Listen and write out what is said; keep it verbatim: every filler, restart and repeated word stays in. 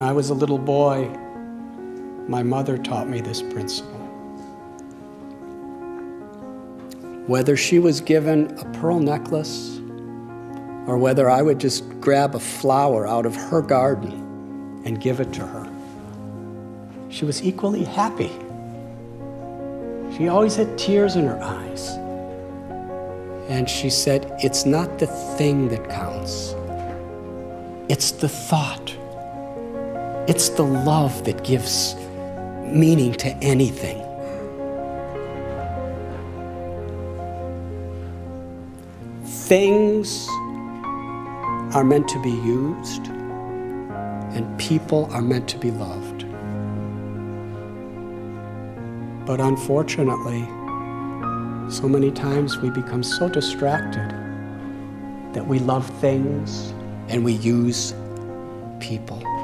When I was a little boy, my mother taught me this principle. Whether she was given a pearl necklace or whether I would just grab a flower out of her garden and give it to her, she was equally happy. She always had tears in her eyes. And she said, it's not the thing that counts, it's the thought. It's the love that gives meaning to anything. Things are meant to be used, and people are meant to be loved. But unfortunately, so many times we become so distracted that we love things and we use people.